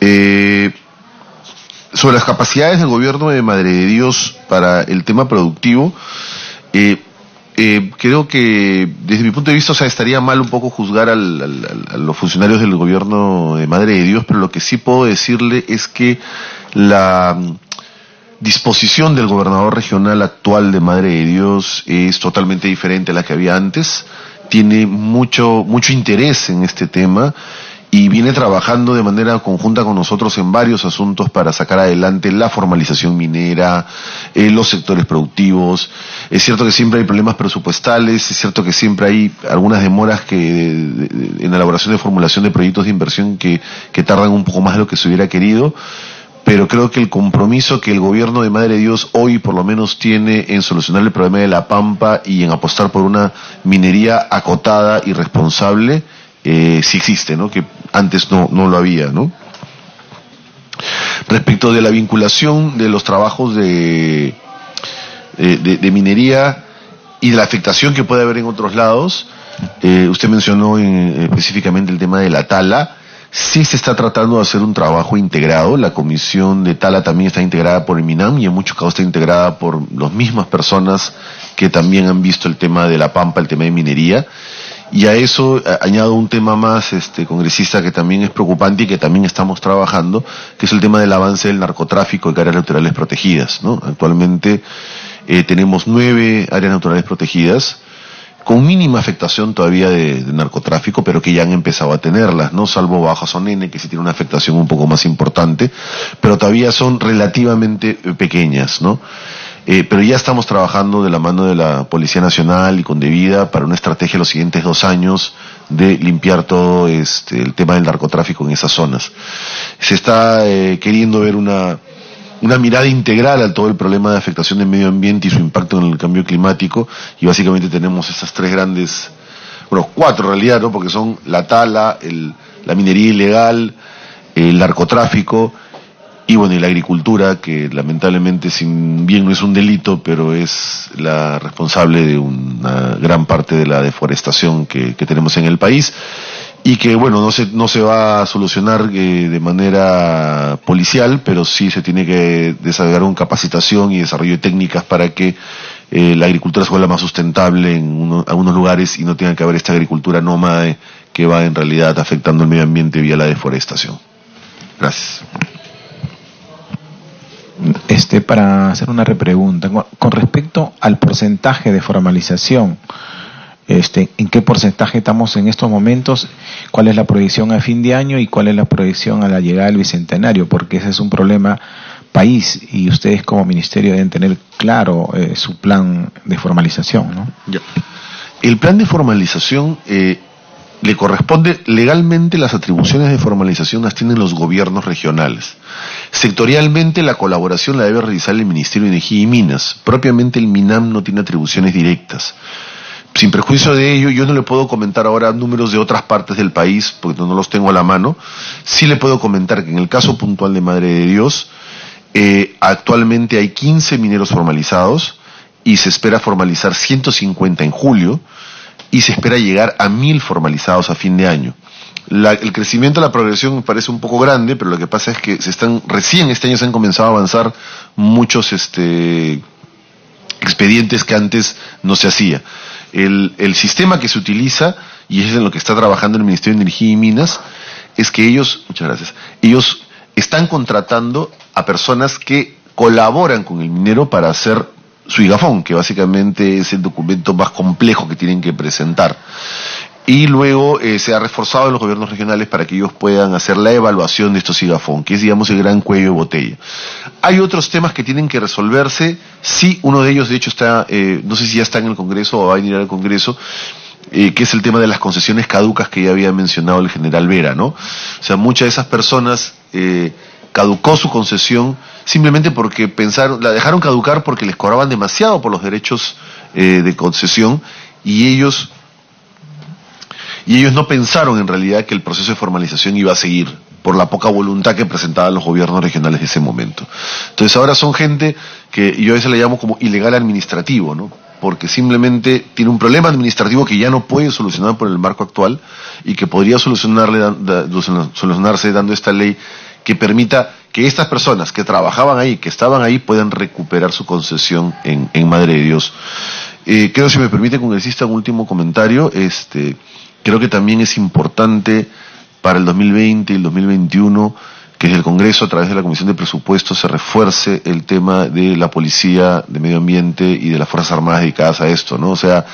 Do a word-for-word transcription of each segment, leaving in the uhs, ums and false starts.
Eh, sobre las capacidades del gobierno de Madre de Dios para el tema productivo, eh, eh, creo que desde mi punto de vista, o sea, estaría mal un poco juzgar al, al, a los funcionarios del gobierno de Madre de Dios, pero lo que sí puedo decirle es que la disposición del gobernador regional actual de Madre de Dios es totalmente diferente a la que había antes. Tiene mucho mucho interés en este tema y viene trabajando de manera conjunta con nosotros en varios asuntos para sacar adelante la formalización minera, eh, los sectores productivos. Es cierto que siempre hay problemas presupuestales, es cierto que siempre hay algunas demoras que de, de, de, en elaboración de formulación de proyectos de inversión que, que tardan un poco más de lo que se hubiera querido, pero creo que el compromiso que el gobierno de Madre de Dios hoy por lo menos tiene en solucionar el problema de la Pampa y en apostar por una minería acotada y responsable, eh, sí existe, ¿no? Que antes no, no lo había, ¿no? Respecto de la vinculación de los trabajos de, de, de, de minería y de la afectación que puede haber en otros lados, eh, usted mencionó en, específicamente el tema de la tala. Sí se está tratando de hacer un trabajo integrado. La comisión de tala también está integrada por el Minam y en muchos casos está integrada por las mismas personas que también han visto el tema de la Pampa, el tema de minería. Y a eso añado un tema más, este, congresista, que también es preocupante y que también estamos trabajando, que es el tema del avance del narcotráfico en áreas naturales protegidas, ¿no? Actualmente eh, tenemos nueve áreas naturales protegidas, con mínima afectación todavía de, de narcotráfico, pero que ya han empezado a tenerlas, ¿no? Salvo Bajo Sonene, que sí tiene una afectación un poco más importante, pero todavía son relativamente pequeñas, ¿no? Eh, pero ya estamos trabajando de la mano de la Policía Nacional y con Devida para una estrategia los siguientes dos años de limpiar todo este, el tema del narcotráfico en esas zonas. Se está eh, queriendo ver una... una mirada integral a todo el problema de afectación del medio ambiente y su impacto en el cambio climático, y básicamente tenemos esas tres grandes, bueno, cuatro en realidad, ¿no? Porque son la tala, el, la minería ilegal, el narcotráfico y bueno, y la agricultura, que lamentablemente, sin bien no es un delito, pero es la responsable de una gran parte de la deforestación que, que tenemos en el país, y que bueno, no se, no se va a solucionar eh, de manera policial, pero sí se tiene que desarrollar una capacitación y desarrollo de técnicas para que eh, la agricultura se vuelva más sustentable en uno, algunos lugares y no tenga que haber esta agricultura nómade que va en realidad afectando el medio ambiente vía la deforestación. Gracias. Este, para hacer una repregunta, con respecto al porcentaje de formalización, Este, ¿en qué porcentaje estamos en estos momentos? ¿Cuál es la proyección a fin de año y cuál es la proyección a la llegada del Bicentenario? Porque ese es un problema país y ustedes como ministerio deben tener claro eh, su plan de formalización, ¿no? Ya. El plan de formalización eh, le corresponde legalmente, las atribuciones de formalización las tienen los gobiernos regionales. Sectorialmente la colaboración la debe realizar el Ministerio de Energía y Minas. Propiamente el Minam no tiene atribuciones directas. Sin prejuicio de ello, yo no le puedo comentar ahora números de otras partes del país, porque no los tengo a la mano. Sí le puedo comentar que en el caso puntual de Madre de Dios, eh, actualmente hay quince mineros formalizados, y se espera formalizar ciento cincuenta en julio, y se espera llegar a mil formalizados a fin de año. La, el crecimiento, la progresión parece un poco grande, pero lo que pasa es que se están recién este año se han comenzado a avanzar muchos este, expedientes que antes no se hacía. El, el sistema que se utiliza, y es en lo que está trabajando el Ministerio de Energía y Minas, es que ellos, muchas gracias, ellos están contratando a personas que colaboran con el minero para hacer su higafón, que básicamente es el documento más complejo que tienen que presentar. Y luego eh, se ha reforzado en los gobiernos regionales para que ellos puedan hacer la evaluación de estos higafón, que es, digamos, el gran cuello de botella. Hay otros temas que tienen que resolverse. Sí, uno de ellos, de hecho, está, eh, no sé si ya está en el Congreso o va a venir al Congreso, eh, que es el tema de las concesiones caducas que ya había mencionado el general Vera, ¿no? O sea, muchas de esas personas eh, caducó su concesión simplemente porque pensaron, la dejaron caducar porque les cobraban demasiado por los derechos eh, de concesión y ellos... Y ellos no pensaron en realidad que el proceso de formalización iba a seguir por la poca voluntad que presentaban los gobiernos regionales de ese momento. Entonces ahora son gente que yo a veces le llamo como ilegal administrativo, ¿no? Porque simplemente tiene un problema administrativo que ya no puede solucionar por el marco actual y que podría solucionarle, da, da, solucionarse dando esta ley que permita que estas personas que trabajaban ahí, que estaban ahí, puedan recuperar su concesión en, en Madre de Dios. Eh, creo, si me permite, congresista, un último comentario. Este, creo que también es importante para el dos mil veinte y el dos mil veintiuno que desde el Congreso, a través de la Comisión de Presupuestos, se refuerce el tema de la policía, de medio ambiente y de las Fuerzas Armadas dedicadas a esto, ¿no? O sea,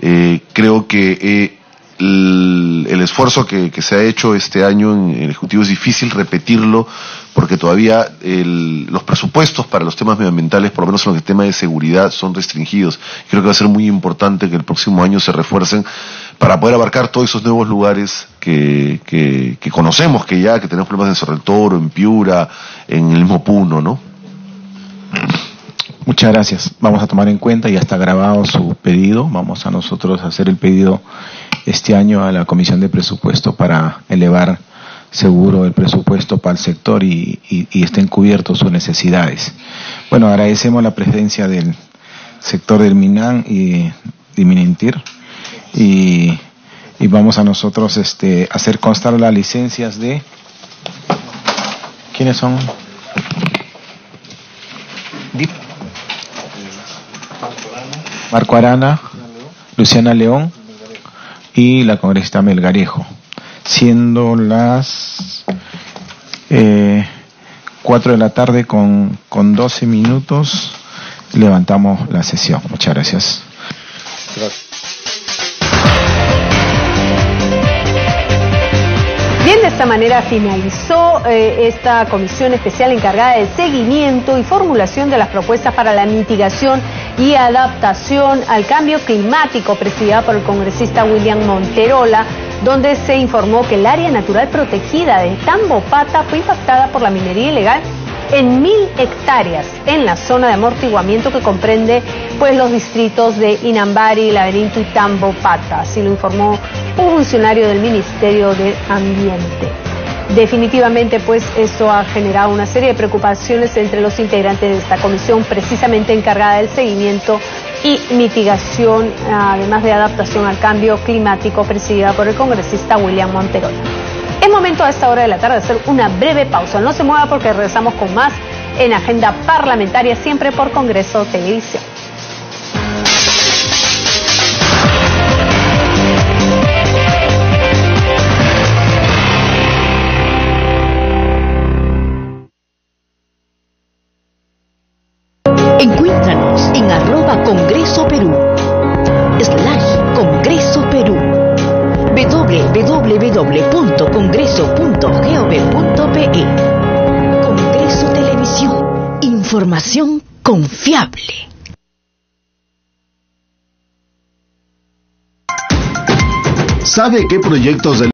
eh, creo que eh, el, el esfuerzo que, que se ha hecho este año en, en el Ejecutivo es difícil repetirlo, porque todavía el, los presupuestos para los temas medioambientales, por lo menos en los temas de seguridad, son restringidos. Creo que va a ser muy importante que el próximo año se refuercen para poder abarcar todos esos nuevos lugares que, que, que conocemos, que ya que tenemos problemas en Sorretoro, en Piura, en el mismo Puno, ¿no? Muchas gracias. Vamos a tomar en cuenta, ya está grabado su pedido. Vamos a nosotros a hacer el pedido este año a la Comisión de Presupuesto para elevar seguro el presupuesto para el sector y, y, y estén cubiertos sus necesidades. Bueno, agradecemos la presencia del sector del Minam y de Minentir y, y vamos a nosotros este, hacer constar las licencias de... ¿Quiénes son? Marco Arana, Luciana León y la congresista Melgarejo, siendo las eh, cuatro de la tarde con, con doce minutos. Levantamos la sesión. Muchas gracias. Gracias. Bien, de esta manera finalizó eh, esta comisión especial encargada del seguimiento y formulación de las propuestas para la mitigación y adaptación al cambio climático, presidida por el congresista William Monterola, donde se informó que el área natural protegida de Tambopata fue impactada por la minería ilegal en mil hectáreas en la zona de amortiguamiento que comprende pues los distritos de Inambari, Laberinto y Tambopata. Así lo informó un funcionario del Ministerio de Ambiente. Definitivamente pues esto ha generado una serie de preocupaciones entre los integrantes de esta comisión precisamente encargada del seguimiento y mitigación, además de adaptación al cambio climático, presidida por el congresista William Monterola. Es momento a esta hora de la tarde de hacer una breve pausa. No se mueva porque regresamos con más en Agenda Parlamentaria, siempre por Congreso Televisión. Encuéntranos en arroba Congreso Perú, slash Congreso Perú, doble u doble u doble u punto congreso punto gov punto pe. Congreso Televisión, información confiable. ¿Sabe qué proyectos de